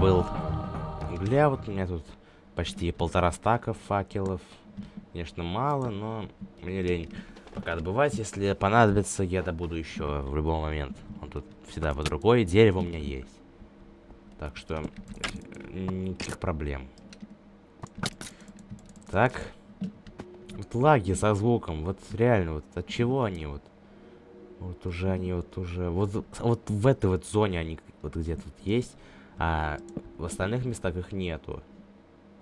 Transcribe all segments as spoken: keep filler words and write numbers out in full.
был. Угля вот у меня тут почти полтора стака факелов. Конечно, мало, но мне лень пока добывать. Если понадобится, я добуду еще в любой момент. Он тут всегда под рукой. Дерево у меня есть. Так что никаких проблем. Так. Вот лаги со звуком. Вот реально, вот от чего они вот? Вот уже они вот уже... Вот, вот в этой вот зоне они вот где-то вот есть. А в остальных местах их нету.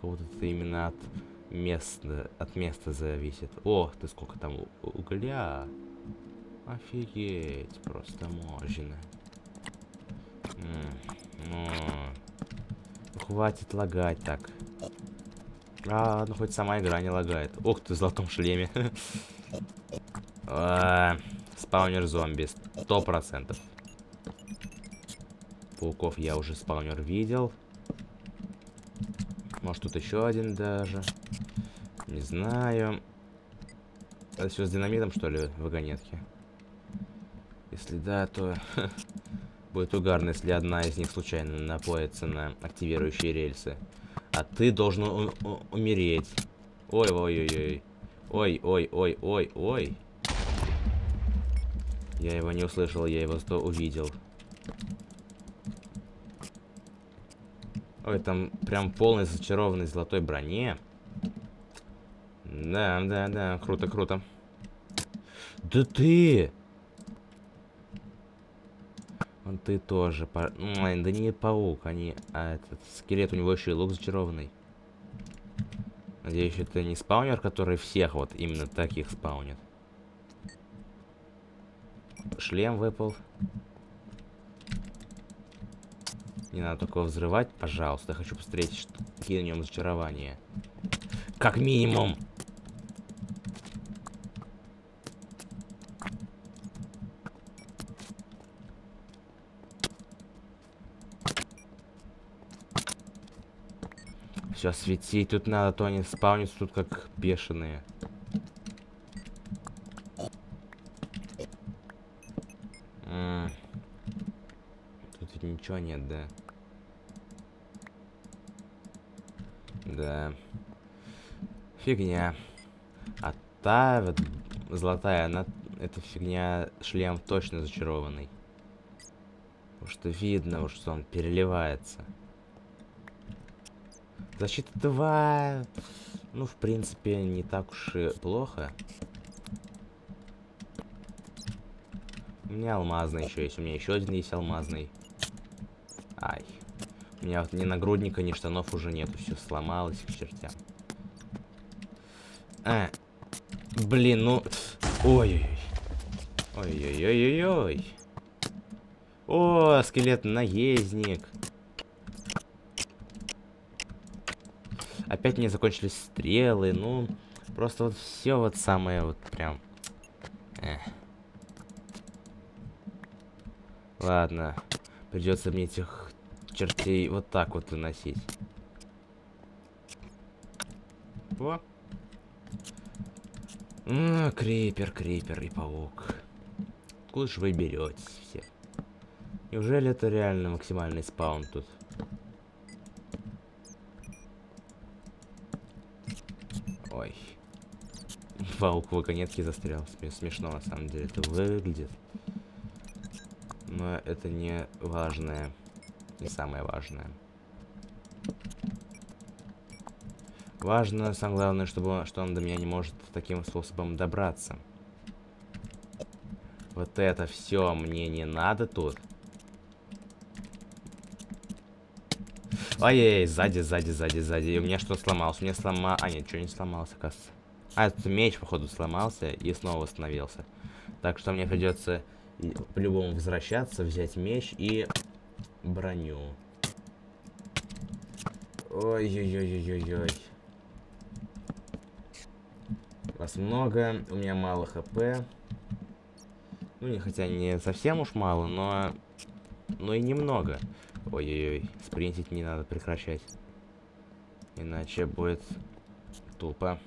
Вот это именно от места, от места зависит. О, ты сколько там угля. Офигеть, просто можно. Ну, хватит лагать так. А, ну хоть сама игра не лагает. Ох ты, в золотом шлеме. Спаунер зомби, сто процентов. Пауков я уже спаунер видел. Может тут еще один даже. Не знаю. Это все с динамитом, что ли, в вагонетке? Если да, то будет угарно, если одна из них случайно напоится на активирующие рельсы. А ты должен умереть. Ой-ой-ой-ой. Ой-ой-ой-ой-ой. Я его не услышал, я его сто увидел. Ой, там прям полный зачарованный золотой броне. Да, да, да, круто, круто. Да ты! Он ты тоже. Пар... Ой, да не паук, они... А этот скелет, у него еще и лук зачарованный. Надеюсь, это не спаунер, который всех вот именно таких спаунит. Шлем выпал. Не надо такого взрывать, пожалуйста. Я хочу посмотреть, что кинем зачарование. Как минимум. Все, светить тут надо, то они спаунятся тут как бешеные. М-м. Тут ведь ничего нет, да? Да. Фигня. А та вот золотая, она... Эта фигня, шлем точно зачарованный. Потому что видно, уж что он переливается. Защита два. Ну, в принципе, не так уж и плохо. У меня алмазный еще есть. У меня еще один есть алмазный. Ай. У меня вот ни нагрудника, ни штанов уже нету. Все сломалось к чертям. А, блин, ну... Ой-ой-ой. Ой-ой-ой-ой-ой. О, скелет-наездник. Опять мне закончились стрелы. Ну, просто вот все вот самое вот прям... Эх. Ладно. Придется мне этих чертей вот так вот выносить. Во. А, крипер, крипер и паук. Откуда же вы беретесь все? Неужели это реально максимальный спаун тут? Ой. Паук в вагонетке застрял. Смешно на самом деле это выглядит. Но это не важное. Не самое важное. Важно, самое главное, чтобы он, что он до меня не может таким способом добраться. Вот это все мне не надо тут. Ой-ой-ой, сзади, сзади, сзади, сзади. И у меня что-то сломалось. У меня слома... А, нет, что не сломалось, оказывается. А, тут меч, походу, сломался и снова восстановился. Так что мне придется по-любому возвращаться, взять меч и броню. Ой-ой-ой-ой-ой-ой. Вас много, у меня мало хп. Ну, не, хотя не совсем уж мало, но... Но и немного. Ой-ой-ой, спринтить не надо прекращать. Иначе будет тупо.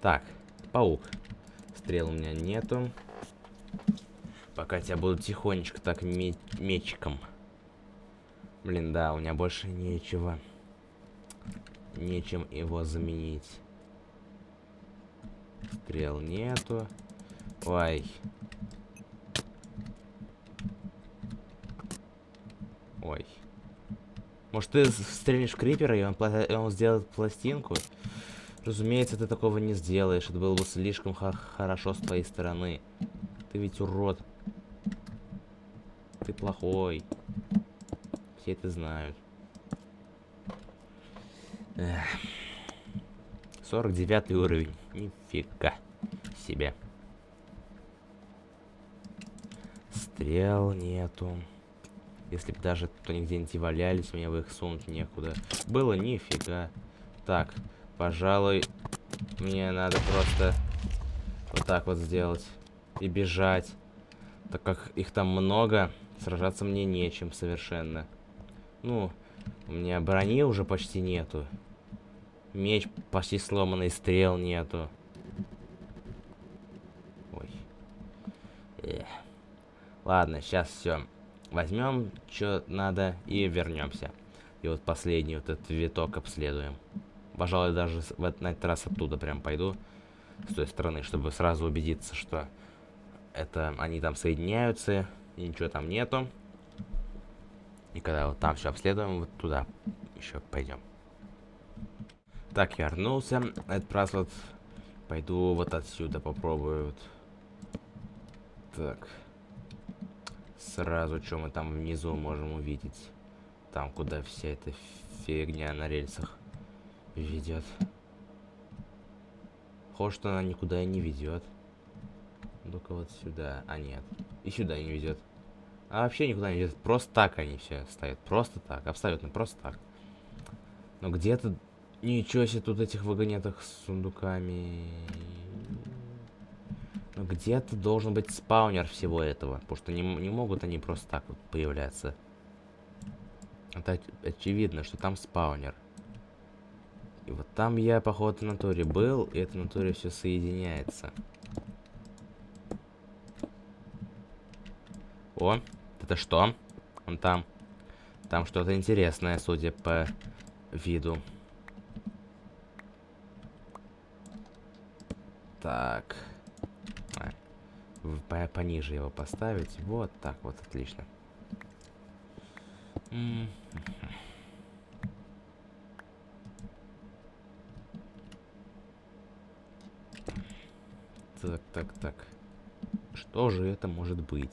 Так, паук. Стрел у меня нету. Пока тебя буду тихонечко так мечиком. Блин, да, у меня больше нечего. Нечем его заменить. Стрел нету. Ой. Ой. Может, ты стрельнешь крипера, и он, и он сделает пластинку? Разумеется, ты такого не сделаешь. Это было бы слишком хорошо с твоей стороны. Ты ведь урод. Ты плохой. Все это знают. Эх. сорок девятый уровень. Нифига себе. Стрел нету. Если бы даже то нигде-нибудь и валялись, мне бы их сунуть некуда. Было нифига. Так, пожалуй, мне надо просто вот так вот сделать. И бежать. Так как их там много, сражаться мне нечем совершенно. Ну, у меня брони уже почти нету. Меч почти сломанный, стрел нету. Ой. Эх. Ладно, сейчас все. Возьмем, что надо, и вернемся. И вот последний вот этот виток обследуем. Пожалуй, даже в этот раз оттуда прям пойду. С той стороны, чтобы сразу убедиться, что это они там соединяются. И ничего там нету. И когда вот там все обследуем, вот туда еще пойдем. Так, я вернулся. Этот раз вот пойду вот отсюда попробую. Так. Сразу, что мы там внизу можем увидеть. Там, куда вся эта фигня на рельсах ведет. Похоже, что она никуда и не ведет. Только вот сюда. А нет. И сюда не ведет. А вообще никуда не ведет. Просто так они все стоят. Просто так. Абсолютно просто так. Но где-то... Ничего себе тут этих вагонеток с сундуками. Но где-то должен быть спаунер всего этого. Потому что не, не могут они просто так вот появляться. Это очевидно, что там спаунер. И вот там я, походу, на туре был. И это на туре все соединяется. О, это что? Вон там. Там что-то интересное, судя по виду. Так. А, пониже его поставить. Вот так вот, отлично. Mm-hmm. Так, так, так. Что же это может быть?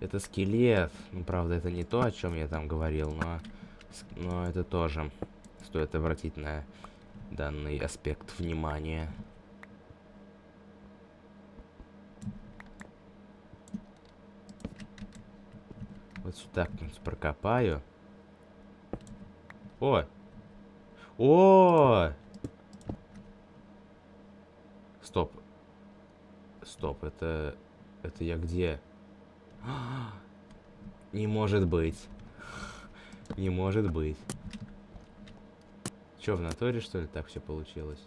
Это скелет. Ну, правда, это не то, о чем я там говорил, но, но это тоже стоит обратить на данный аспект внимания. Вот сюда как-нибудь прокопаю. О! О! Стоп. Стоп, это... Это я где? Не может быть. Не может быть. Че, в натуре, что ли, так все получилось?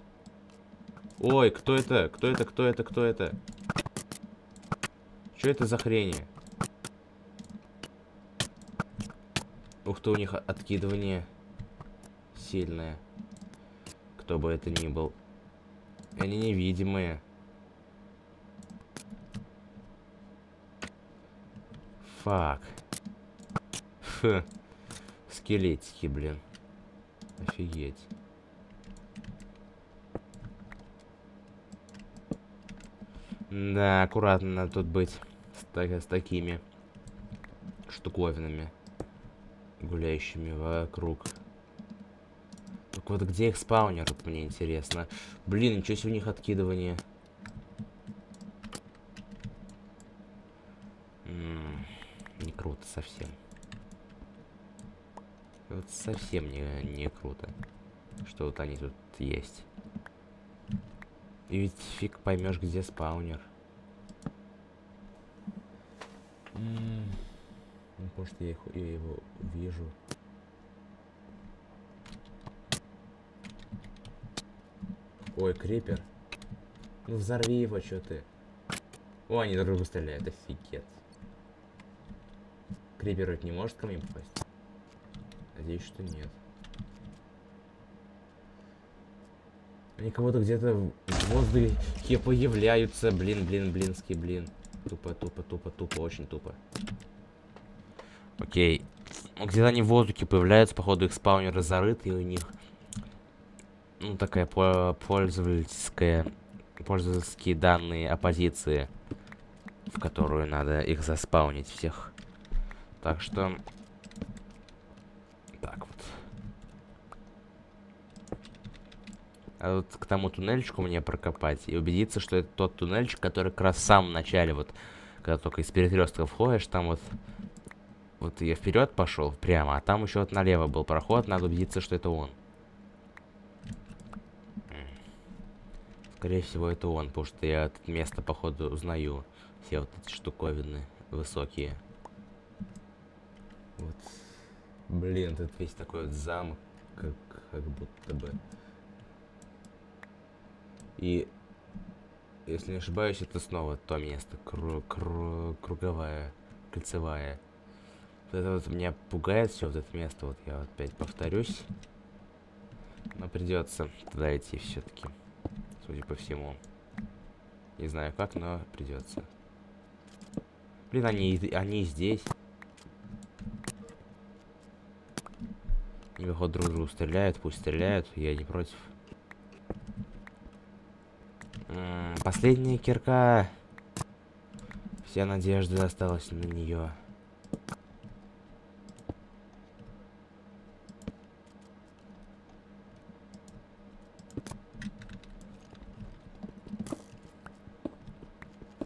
Ой, кто это? Кто это? Кто это? Кто это? Че это за хрень? Ух ты, у них откидывание сильное. Кто бы это ни был. Они невидимые. Фак. Фу. Скелетики, блин. Офигеть. Да, аккуратно надо тут быть с, так, с такими штуковинами, гуляющими вокруг. Так вот, где их спаунер, вот мне интересно. Блин, ничего себе у них откидывание. Совсем. Вот совсем не, не круто, что вот они тут есть. И ведь фиг поймешь, где спаунер. Mm. Ну, потому что я, их, я его вижу. Ой, крипер. Ну взорви его, что ты. О, они друг друга стреляют, офигеть. Криперов не может ко мне попасть? Надеюсь, что нет. Они кого-то где-то в воздухе появляются. Блин, блин, блинский, блин. Тупо, тупо, тупо, тупо, очень тупо. Окей. Где-то они в воздухе появляются, походу их спаунеры зарыты, и у них... Ну, такая пользовательская... Пользовательские данные оппозиции, в которую надо их заспаунить всех. Так что... Так вот. А вот к тому туннельчику мне прокопать и убедиться, что это тот туннельчик, который как раз в самом начале, вот, когда только из перекрестка входишь, там вот... Вот я вперед пошел прямо, а там еще вот налево был проход, надо убедиться, что это он. Скорее всего, это он, потому что я это место, походу, узнаю. Все вот эти штуковины высокие. Вот. Блин, тут весь такой вот замок, как, как будто бы. И, если не ошибаюсь, это снова то место. Кру- кру- круговая, кольцевая. Вот это вот меня пугает все, вот это место. Вот я опять повторюсь. Но придется туда идти все-таки. Судя по всему. Не знаю как, но придется. Блин, они, они здесь. Они, выходит, друг другу стреляют. Пусть стреляют, я не против. М-м, последняя кирка. Вся надежда осталась на нее.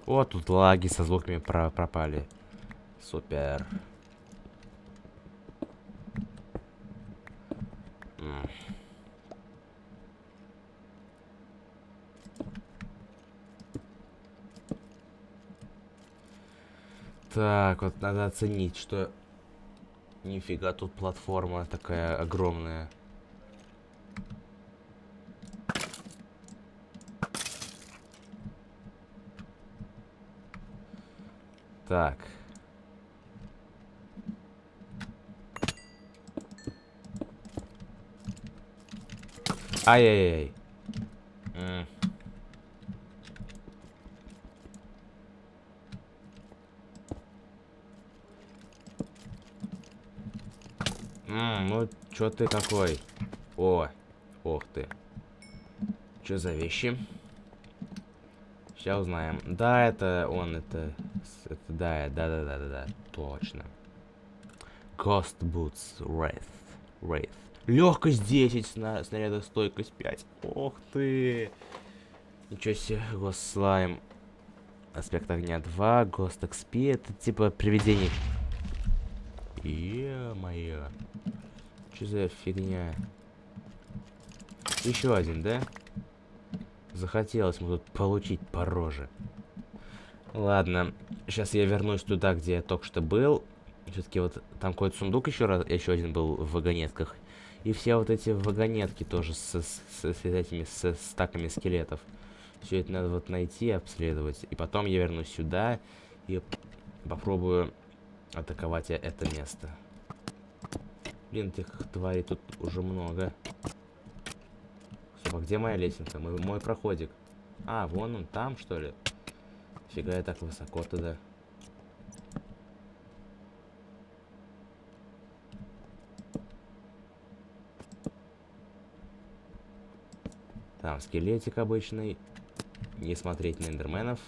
О, тут лаги со звуками про пропали. Супер. М. Так, вот надо оценить, что... Нифига, тут платформа такая огромная. Так. Ай-яй-яй. Mm. Mm, ну, чё ты такой? О, ох ты. Чё за вещи? Сейчас узнаем. Да, это он, это... Это да, да, да, да, да, да, точно. Ghost Boots, Wraith, Wraith. Легкость десять, снаряда стойкость пять. Ох ты! Ничего себе, Ghost Slime. Аспект огня два, Ghost икс пи, это типа привидений. Е-мое. Что за фигня? Еще один, да? Захотелось ему тут получить по роже. Ладно, сейчас я вернусь туда, где я только что был. Все-таки вот там какой-то сундук еще раз, еще один был в вагонетках. И все вот эти вагонетки тоже с, с, с, с этими с, с стаками скелетов. Все это надо вот найти, обследовать. И потом я вернусь сюда и попробую атаковать это место. Блин, этих тварей тут уже много. Стоп, а где моя лестница? Мой, мой проходик. А, вон он там, что ли? Фига, я так высоко туда. Там скелетик обычный. Не смотреть на эндерменов.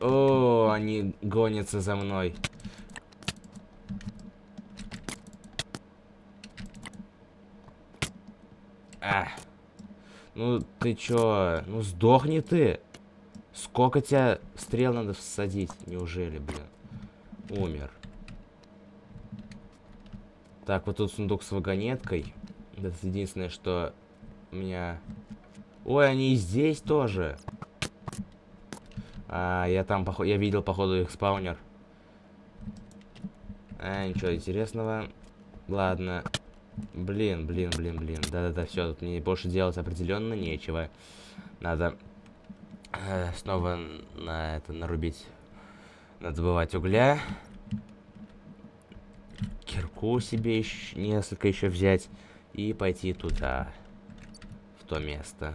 О, они гонятся за мной. А. Ну ты чё? Ну сдохни ты. Сколько тебя стрел надо всадить? Неужели, блин? Умер. Так, вот тут сундук с вагонеткой. Это единственное, что у меня... Ой, они и здесь тоже. А, я там, поход... я видел, походу, их спаунер. А, ничего интересного. Ладно. Блин, блин, блин, блин. Да-да-да, все, тут мне больше делать определенно нечего. Надо... Снова на это нарубить. Надо добывать угля. кирку себе еще, несколько еще взять и пойти туда, в то место.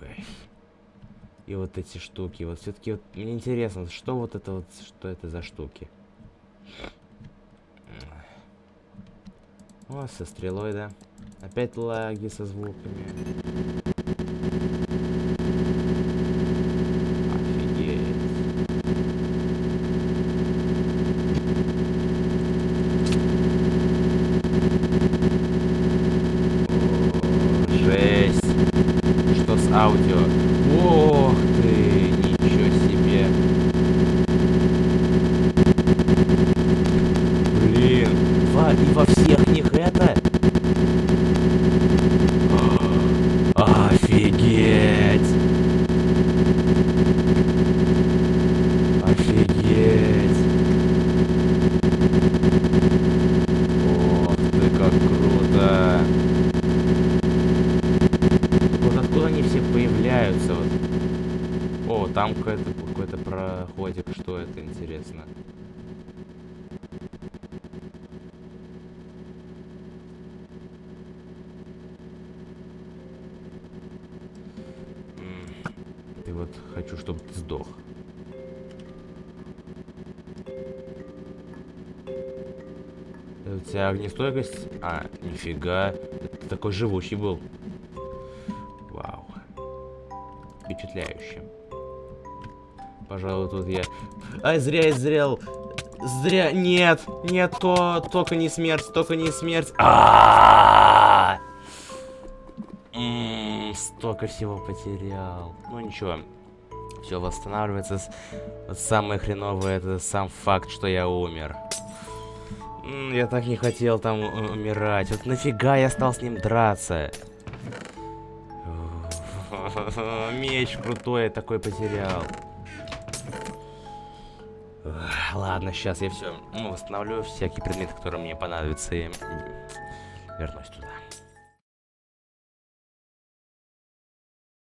Ой. И вот эти штуки, вот все-таки вот, мне интересно, что вот это вот, что это за штуки? О, со стрелой, да? Опять лаги со звуками. Офигеть. О, жесть. Что с аудио? Ох ты, ничего себе. Блин, во, и во всех них это... Там какой-то какой-то проходик, что это, интересно. Ты вот, хочу, чтобы ты сдох. Это у тебя огнестойкость? А, нифига. Ты такой живучий был. Вау. Впечатляюще. Пожалуй, тут я... Ай, зря я зрел. Зря... Нет, нет, то... Только не смерть, только не смерть. А-а-а-а! М-м, столько всего потерял. Ну ничего. Все восстанавливается. Вот самое хреновое, это сам факт, что я умер. М-м, я так не хотел там умирать. Вот нафига я стал с ним драться? Меч крутой я такой потерял. Ладно, сейчас я все, ну, восстановлю всякие предметы, которые мне понадобятся, и вернусь туда.